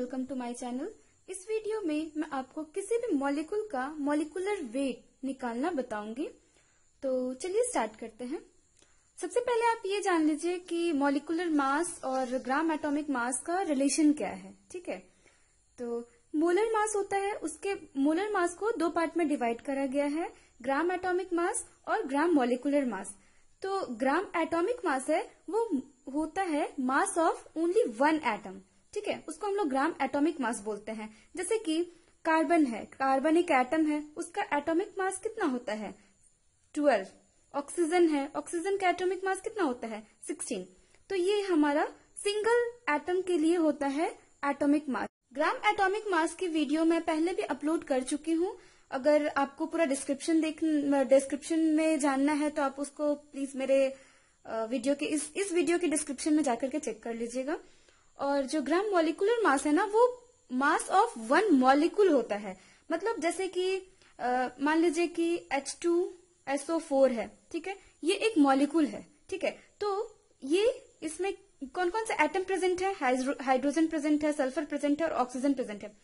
Welcome to my channel. इस video में मैं आपको किसी भी मॉलिक्यूल का मॉलिक्यूलर वेट निकालना बताऊंगी। तो चलिए स्टार्ट करते हैं। सबसे पहले आप ये जान लीजिए कि मॉलिक्यूलर मास और ग्राम एटॉमिक मास का रिलेशन क्या है, ठीक है। तो मोलर मास होता है, उसके मोलर मास को दो पार्ट में डिवाइड करा गया है, ग्राम एटॉमिक मास और ग्राम मॉलिक्यूलर मास। तो ग्राम एटॉमिक मास है वो होता है mass of only one atom, ठीक है, उसको हम लोग ग्राम एटॉमिक मास बोलते हैं। जैसे कि कार्बन है, कार्बन एक एटम है, उसका एटॉमिक मास कितना होता है 12। ऑक्सीजन है, ऑक्सीजन का एटॉमिक मास कितना होता है 16। तो ये हमारा सिंगल एटम के लिए होता है atomic mass. Gram atomic mass की वीडियो मैं पहले भी अपलोड कर चुकी हूँ। अगर आपको पूरा डिस्क्रिप्शन में जानना है तो आप उसको प्लीज मेरे वीडियो के इस वीडियो के डिस्क्रिप्शन में जाकर के चेक कर लीजिएगा। और जो ग्राम मॉलिक्यूलर मास है ना, वो मास ऑफ वन मॉलिक्यूल होता है। मतलब जैसे कि मान लीजिए कि H2SO4 है, ठीक है, ये एक मॉलिक्यूल है, ठीक है। तो ये इसमें कौन कौन से एटम प्रेजेंट है, हाइड्रोजन प्रेजेंट है, सल्फर प्रेजेंट है और ऑक्सीजन प्रेजेंट है।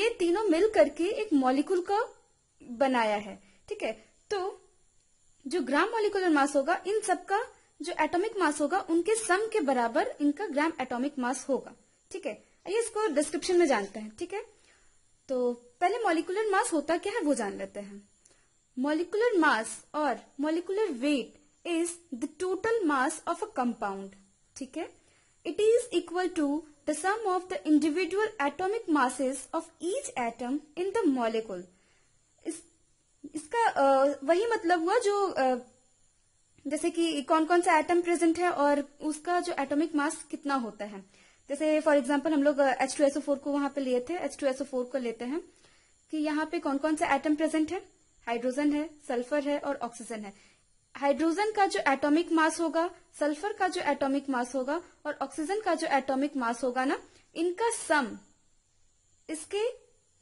ये तीनों मिल करके एक मॉलिक्यूल का बनाया है, ठीक है। तो जो ग्राम मॉलिक्यूलर मास होगा, इन सबका जो एटॉमिक मास होगा उनके सम के बराबर इनका ग्राम एटॉमिक मास होगा, ठीक है। ये इसको डिस्क्रिप्शन में जानते हैं, ठीक है। तो पहले मॉलिक्यूलर मास होता क्या है वो जान लेते हैं। मॉलिक्यूलर मास और molecular weight is the total mass of a compound, ठीक है। It is equal to the sum of the individual atomic masses of each atom in the molecule। इसका वही मतलब हुआ जो जैसे कि कौन कौन सा एटम प्रेजेंट है और उसका जो एटॉमिक मास कितना होता है। जैसे फॉर एग्जांपल हम लोग H2SO4 को वहां पे लिए थे, H2SO4 को लेते हैं कि यहाँ पे कौन कौन सा एटम प्रेजेंट है, हाइड्रोजन है, सल्फर है और ऑक्सीजन है। हाइड्रोजन का जो एटॉमिक मास होगा, सल्फर का जो एटॉमिक मास होगा और ऑक्सीजन का जो एटॉमिक मास होगा ना, इनका सम इसके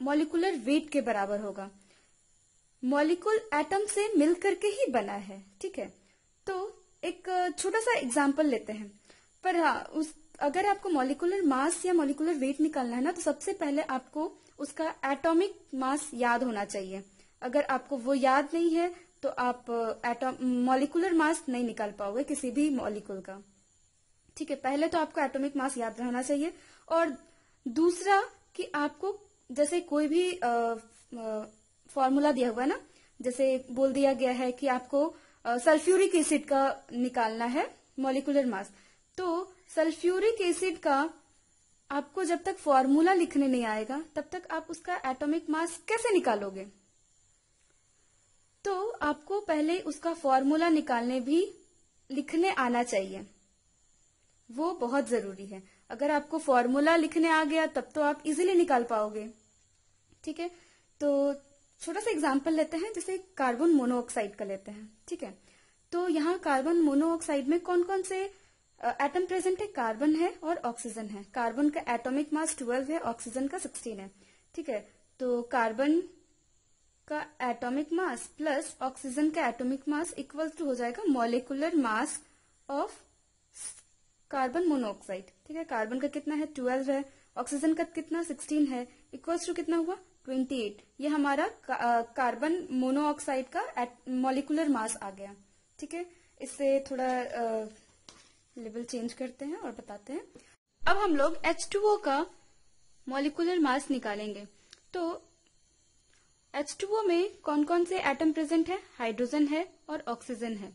मॉलिक्यूलर वेट के बराबर होगा। मॉलिक्यूल एटम से मिलकर के ही बना है, ठीक है। तो एक छोटा सा एग्जांपल लेते हैं। पर हाँ, अगर आपको मॉलिक्यूलर मास या मॉलिक्यूलर वेट निकालना है ना, तो सबसे पहले आपको उसका एटॉमिक मास याद होना चाहिए। अगर आपको वो याद नहीं है तो आप मॉलिक्यूलर मास नहीं निकाल पाओगे किसी भी मॉलिक्यूल का, ठीक है। पहले तो आपको एटॉमिक मास याद रहना चाहिए। और दूसरा कि आपको जैसे कोई भी फॉर्मूला दिया हुआ है ना, जैसे बोल दिया गया है कि आपको सल्फ्यूरिक एसिड का निकालना है मॉलिक्यूलर मास, तो सल्फ्यूरिक एसिड का आपको जब तक फॉर्मूला लिखने नहीं आएगा तब तक आप उसका एटॉमिक मास कैसे निकालोगे। तो आपको पहले उसका फॉर्मूला लिखने आना चाहिए, वो बहुत जरूरी है। अगर आपको फॉर्मूला लिखने आ गया तब तो आप इजीली निकाल पाओगे, ठीक है। तो छोटा सा एग्जांपल लेते हैं, जैसे कार्बन मोनोऑक्साइड का लेते हैं, ठीक है। तो यहाँ कार्बन मोनोऑक्साइड में कौन कौन से एटम प्रेजेंट है, कार्बन है और ऑक्सीजन है। कार्बन का एटॉमिक मास 12 है, ऑक्सीजन का 16 है, ठीक है। तो कार्बन का एटॉमिक मास प्लस ऑक्सीजन का एटॉमिक मास इक्वल टू हो जाएगा molecular mass of carbon monoxide, ठीक है। कार्बन का कितना है 12 है, ऑक्सीजन का कितना 16 है, इक्वल टू कितना हुआ 28। ये हमारा कार्बन मोनोऑक्साइड का मॉलिक्यूलर मास आ गया, ठीक है। इससे थोड़ा लेवल चेंज करते हैं और बताते हैं। अब हम लोग H2O का मॉलिक्यूलर मास निकालेंगे। तो H2O में कौन कौन से एटम प्रेजेंट है, हाइड्रोजन है और ऑक्सीजन है।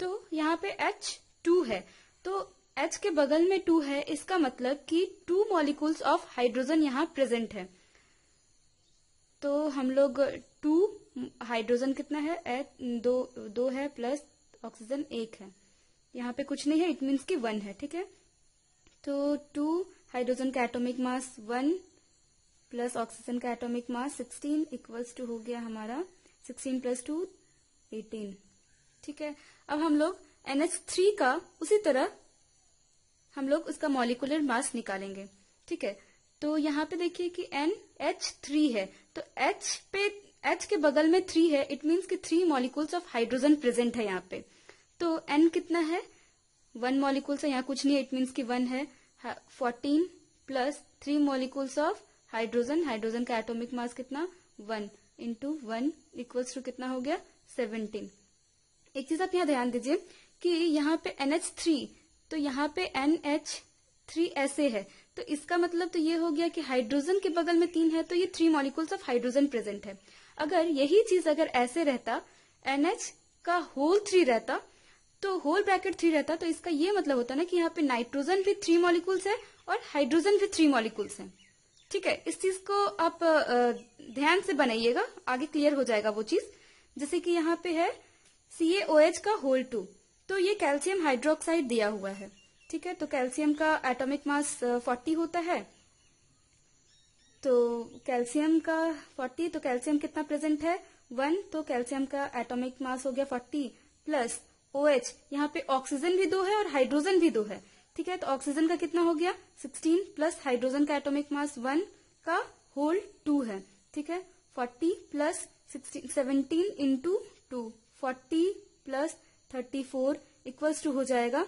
तो यहाँ पे H2 है, तो H के बगल में 2 है, इसका मतलब कि 2 मॉलिक्यूल्स ऑफ हाइड्रोजन यहाँ प्रेजेंट है। तो हम लोग 2 हाइड्रोजन कितना है 2 है प्लस ऑक्सीजन 1 है, यहाँ पे कुछ नहीं है, इट मीन्स कि 1 है, ठीक है। तो 2 हाइड्रोजन का एटॉमिक मास 1 प्लस ऑक्सीजन का एटॉमिक मास 16 इक्वल्स टू हो गया हमारा 16 प्लस 2 18, ठीक है। अब हम लोग NH3 का उसी तरह हम लोग उसका मॉलिक्यूलर मास निकालेंगे, ठीक है। तो यहाँ पे देखिए कि NH3 है, तो H के बगल में 3 है, इट मीन्स कि 3 मॉलिक्यूल्स ऑफ हाइड्रोजन प्रेजेंट है यहाँ पे। तो N कितना है 1 मॉलिक्यूल्स है, यहाँ कुछ नहीं है, इट मीन्स कि 1 है। 14 plus 3 molecules of hydrogen. Hydrogen का एटॉमिक मास कितना 1 इंटू 1 इक्वल्स टू कितना हो गया 17। एक चीज आप यहाँ ध्यान दीजिए कि यहाँ पे NH3 तो यहाँ पे NH3SA है, तो इसका मतलब तो ये हो गया कि हाइड्रोजन के बगल में 3 है तो ये 3 मॉलिक्यूल्स ऑफ हाइड्रोजन प्रेजेंट है। अगर यही चीज अगर ऐसे रहता NH का होल 3 रहता तो होल ब्रैकेट 3 रहता तो इसका ये मतलब होता ना कि यहाँ पे नाइट्रोजन भी 3 मॉलिक्यूल्स है और हाइड्रोजन भी 3 मॉलिक्यूल्स है। ठीक है, इस चीज को आप ध्यान से बनाइएगा, आगे क्लियर हो जाएगा वो चीज। जैसे कि यहाँ पे है CaOH का होल 2 तो ये कैल्शियम हाइड्रोक्साइड दिया हुआ है। ठीक है, तो कैल्शियम का एटॉमिक मास 40 होता है, तो कैल्शियम का 40 तो कैल्शियम कितना प्रेजेंट है 1, तो कैल्शियम का एटॉमिक मास हो गया 40 प्लस OH, यहाँ पे ऑक्सीजन भी 2 है और हाइड्रोजन भी 2 है। ठीक है, तो ऑक्सीजन का कितना हो गया 16 प्लस हाइड्रोजन का एटॉमिक मास 1 का होल 2 है। ठीक है, 40 plus 17 into 2 40 plus 34 equals to हो जाएगा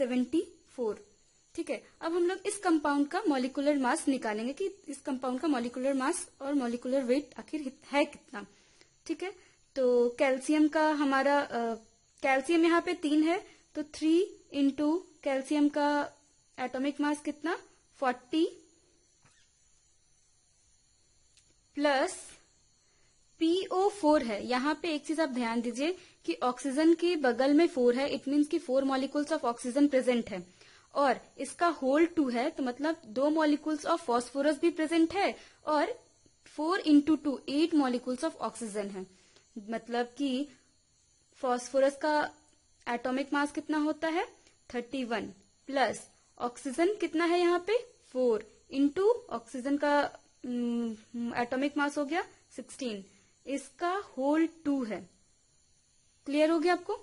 74। ठीक है, अब हम लोग इस कंपाउंड का मॉलिक्यूलर मास निकालेंगे कि इस कंपाउंड का मॉलिक्यूलर मास और मॉलिक्यूलर वेट आखिर है कितना। ठीक है, तो कैल्शियम का हमारा कैल्शियम यहाँ पे 3 है तो 3 इंटू कैल्शियम का एटॉमिक मास कितना 40 प्लस PO4 है। यहाँ पे एक चीज आप ध्यान दीजिए कि ऑक्सीजन के बगल में 4 है, इट मीन्स कि 4 मॉलिक्यूल्स ऑफ ऑक्सीजन प्रेजेंट है और इसका होल 2 है तो मतलब 2 मॉलिक्यूल्स ऑफ फॉस्फोरस भी प्रेजेंट है और 4 इंटू 2 8 मॉलिक्यूल्स ऑफ ऑक्सीजन है। मतलब कि फॉस्फोरस का एटॉमिक मास कितना होता है 31 प्लस ऑक्सीजन कितना है यहाँ पे 4 इंटू ऑक्सीजन का एटॉमिक मास हो गया 16, इसका होल 2 है। क्लियर हो गया आपको,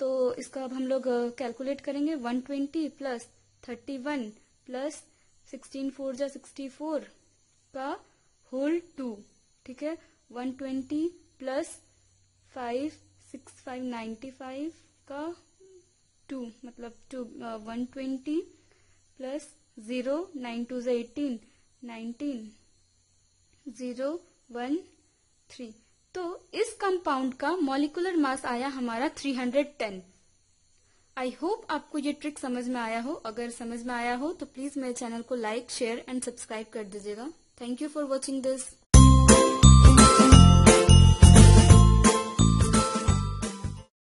तो इसका अब हम लोग कैलकुलेट करेंगे 120 प्लस 31 प्लस 16 4 जा 64 का होल 2। ठीक है, 120 प्लस 5 6 5 95 का 2 मतलब 120 प्लस 0 9 2 18 19 0 1 3 तो इस कंपाउंड का मॉलिक्यूलर मास आया हमारा 310। आई होप आपको ये ट्रिक समझ में आया हो। अगर समझ में आया हो तो प्लीज मेरे चैनल को लाइक शेयर एंड सब्सक्राइब कर दीजिएगा। Thank you for watching this.